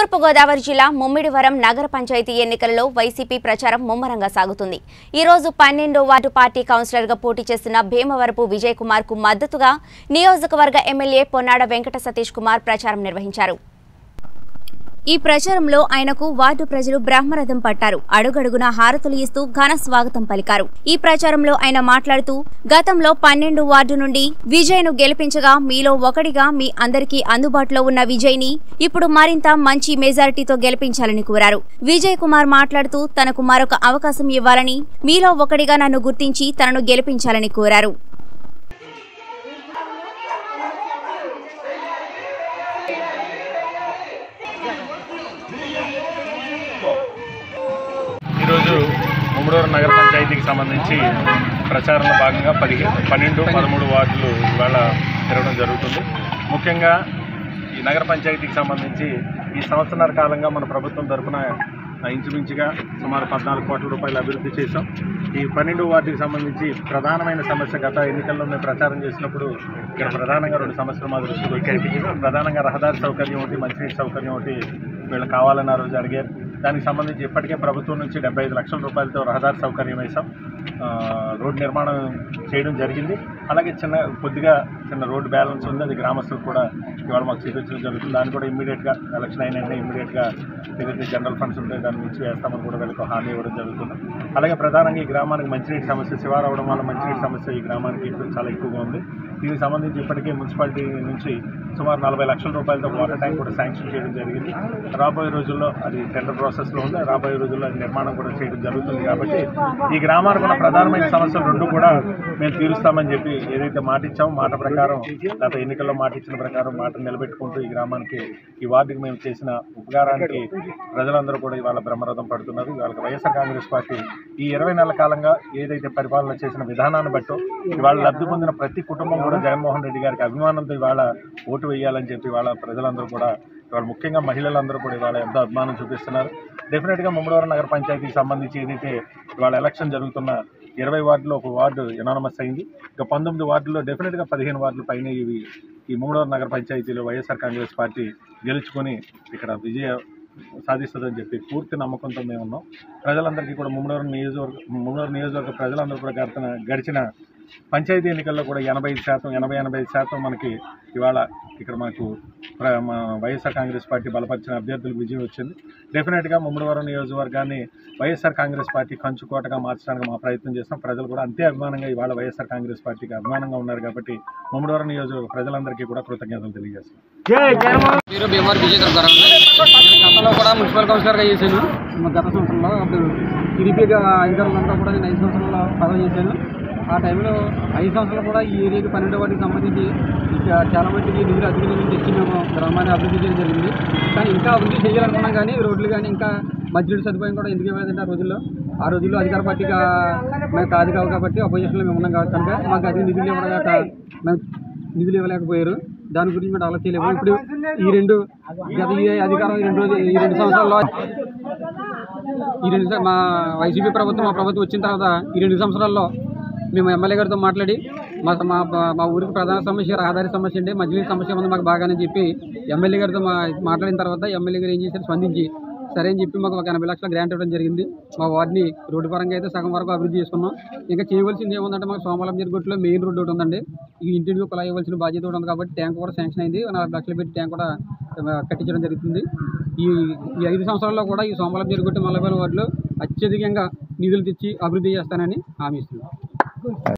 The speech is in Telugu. తూర్పుగోదావరి జిల్లా ముమ్మిడివరం నగర పంచాయతీ ఎన్నికలలో వైసీపీ ప్రచారం ముమ్మరంగా సాగుతుంది. ఈ రోజు 12వ వార్డు పార్టీ కౌన్సిలర్గా పోటీ చేస్తున్న భేమవరుపు విజయకుమార్కు మద్దతుగా నియోజకవర్గ ఎమ్మెల్యే పొన్నడ వెంకట సతీష్ కుమార్ ప్రచారం నిర్వహించారు. ఈ ప్రచారంలో ఆయనకు వార్డు ప్రజలు బ్రహ్మరథం పట్టారు. అడుగడుగునా హారతులు ఇస్తూ ఘన స్వాగతం పలికారు. ఈ ప్రచారంలో ఆయన మాట్లాడుతూ, గతంలో 12 వార్డు నుండి విజయ్ను గెలిపించగా మీలో ఒకడిగా మీ అందరికీ అందుబాటులో ఉన్న విజయ్ని ఇప్పుడు మరింత మంచి మెజారిటీతో గెలిపించాలని కోరారు. విజయ్ కుమార్ మాట్లాడుతూ, తనకు మరొక అవకాశం ఇవ్వాలని, మీలో ఒకడిగా నన్ను గుర్తించి తనను గెలిపించాలని కోరారు. ఈరోజు ముమ్మిడివరం నగర పంచాయతీకి సంబంధించి ప్రచారంలో భాగంగా 12, 13 వార్డులు ఇవాళ తిరగడం జరుగుతుంది. ముఖ్యంగా ఈ నగర పంచాయతీకి సంబంధించి ఈ సంవత్సరాల కాలంగా మన ప్రభుత్వం తరఫున ఇంచుమించుగా సుమారు 14 కోట్ల రూపాయలు అభివృద్ధి చేశాం. ఈ 12 వార్డుకి సంబంధించి ప్రధానమైన సమస్య, గత ఎన్నికల్లో మేము ప్రచారం చేసినప్పుడు ఇక్కడ ప్రధానంగా 2 సమస్యలు మా దృష్టికి కనిపించాయి. ప్రధానంగా రహదారి సౌకర్యం ఒకటి, మంచినీటి సౌకర్యం ఒకటి వీళ్ళు కావాలని ఆ రోజు అడిగారు. దానికి సంబంధించి ఇప్పటికే ప్రభుత్వం నుంచి 75 లక్షల రూపాయలతో రహదారి సౌకర్యం వేసాం, రోడ్డు నిర్మాణం చేయడం జరిగింది. అలాగే కొద్దిగా చిన్న రోడ్డు బ్యాలెన్స్ ఉంది, అది గ్రామస్తులకు కూడా ఇవాళ మాకు చేపించడం జరుగుతుంది. దాన్ని కూడా ఇమ్మీడియట్గా ఎలక్షన్ అయిన ఇమ్మీడియట్గా ఏదైతే జనరల్ ఫండ్స్ ఉంటాయి దాని నుంచి వేస్తామని కూడా వీళ్ళకి హామీ ఇవ్వడం జరుగుతుంది. అలాగే ప్రధానంగా ఈ గ్రామానికి మంచినీటి సమస్య, శివారు అవడం వల్ల మంచినీటి సమస్య ఈ గ్రామానికి ఇప్పుడు చాలా ఎక్కువగా ఉంది. దీనికి సంబంధించి ఇప్పటికే మున్సిపాలిటీ నుంచి సుమారు 40 లక్షల రూపాయలతో వాటర్ ట్యాంక్ కూడా శాంక్షన్ చేయడం జరిగింది. రాబోయే రోజుల్లో అది టెండర్ ప్రాసెస్లో ఉంది, రాబోయే రోజుల్లో అది నిర్మాణం కూడా చేయడం జరుగుతుంది. కాబట్టి ఈ గ్రామానికి ఉన్న ప్రధానమైన సమస్యలు 2 కూడా మేము తీరుస్తామని చెప్పి ఏదైతే మాట ఇచ్చామో, మాట ప్రకారం, గత ఎన్నికల్లో మాట ఇచ్చిన ప్రకారం మాట నిలబెట్టుకుంటూ ఈ గ్రామానికి, ఈ వార్డుకి మేము చేసిన ఉపకారానికి ప్రజలందరూ కూడా ఇవాళ బ్రహ్మరథం పడుతున్నారు. ఇవాళ వైఎస్ఆర్ కాంగ్రెస్ పార్టీ ఈ 20 నెలల కాలంగా ఏదైతే పరిపాలన చేసిన విధానాన్ని బట్టి ఇవాళ లబ్ధి పొందిన ప్రతి కుటుంబం కూడా జగన్మోహన్ రెడ్డి గారికి అభిమానంతో ఇవాళ ఓటు వేయాలని చెప్పి ఇవాళ ప్రజలందరూ కూడా, ఇవాళ ముఖ్యంగా మహిళలందరూ కూడా ఇవాళ ఎంతో అభిమానం చూపిస్తున్నారు. డెఫినెట్గా ముమ్మిడివరం నగర పంచాయతీకి సంబంధించి ఏదైతే ఇవాళ ఎలక్షన్ జరుగుతున్న 20 వార్డులో 1 వార్డు ఎనానమస్ అయింది. ఇక 19 వార్డుల్లో డెఫినెట్గా 15 వార్డుల పైన ఈ ముమ్మిడివరం నగర పంచాయతీలో వైఎస్ఆర్ కాంగ్రెస్ పార్టీ గెలుచుకొని ఇక్కడ విజయ సాధిస్తుందని చెప్పి పూర్తి నమ్మకంతో మేము ఉన్నాం. ప్రజలందరికీ కూడా ముమ్మిడివరం నియోజకవర్గ ప్రజలందరూ కూడా గడిచిన పంచాయతీ ఎన్నికల్లో కూడా 80-85% మనకి ఇవాళ ఇక్కడ మనకు వైఎస్ఆర్ కాంగ్రెస్ పార్టీ బలపరిచిన అభ్యర్థులకు విజయం వచ్చింది. డెఫినెట్గా ముమ్మిడివరం నియోజకవర్గాన్ని వైఎస్ఆర్ కాంగ్రెస్ పార్టీ కంచుకోటగా మార్చడానికి మా ప్రయత్నం చేస్తాం. ప్రజలు కూడా అంతే అభిమానంగా ఇవాళ వైఎస్ఆర్ కాంగ్రెస్ పార్టీకి అభిమానంగా ఉన్నారు. కాబట్టి ముమ్మిడివరం నియోజకవర్గ ప్రజలందరికీ కూడా కృతజ్ఞతలు తెలియజేస్తాం. మున్సిపల్ కౌన్సిలర్గా చేశాను గత సంవత్సరంలో, అప్పుడు టీడీపీగా అధికారులంతా కూడా నేను 5 సంవత్సరాల్లో పదవి చేశాను. ఆ టైంలో 5 సంవత్సరాలు కూడా ఈ ఏరియాకి 12 వాటికి సంబంధించి చాలా మట్టికి నిధులు అభివృద్ధి నుంచి తెచ్చి మేము గ్రామాన్ని అభివృద్ధి చేయడం జరిగింది. కానీ ఇంకా అభివృద్ధి చేయాలనుకున్నాం, కానీ రోడ్లు కానీ ఇంకా మంచినీటి సదుపాయం కూడా ఎందుకు ఇవ్వలేదంటే ఆ రోజుల్లో అధికార పార్టీగా మేము కాదు కావు కాబట్టి, అపోజిషన్లో మేము ఉన్నాం కాబట్టి కనుక మాకు అది నిధులు ఇవ్వలేకపోయారు. దాని గురించి మేము డెవలప్ చేయలేము. ఇప్పుడు ఈ 2 సంవత్సరాల్లో మా వైసీపీ ప్రభుత్వం వచ్చిన తర్వాత ఈ 2 సంవత్సరాల్లో మేము ఎమ్మెల్యే గారితో మాట్లాడి మా ఊరికి ప్రధాన సమస్య రహదారి సమస్య అంటే మధ్యలో సమస్య ఉంది మాకు బాగానే చెప్పి ఎమ్మెల్యే గారితో మాట్లాడిన తర్వాత ఎమ్మెల్యే గారు ఏం చేశారు, స్పందించి సరే అని చెప్పి మాకు 80 లక్షల గ్రాంట్ ఇవ్వడం జరిగింది. మా వార్డుని రోడ్డు పరంగా అయితే సగం వరకు అభివృద్ధి చేసుకున్నాం. ఇంకా చేయవలసింది ఏముందంటే మాకు సోమవారం జరిగొట్టులో మెయిన్ రోడ్డు ఒకటి ఉందండి, ఈ ఇంటికి కులా ఇవ్వాల్సిన బాధ్యత ఉంది. కాబట్టి ట్యాంక్ కూడా శాంక్షన్ అయింది, 40 లక్షలు పెట్టి ట్యాంక్ కూడా కట్టించడం జరుగుతుంది. ఈ 5 సంవత్సరాల్లో కూడా ఈ సోమవారం జరిగొట్టు 40 వార్డులో అత్యధికంగా నిధులు తెచ్చి అభివృద్ధి చేస్తానని హామీ ఇస్తున్నాం.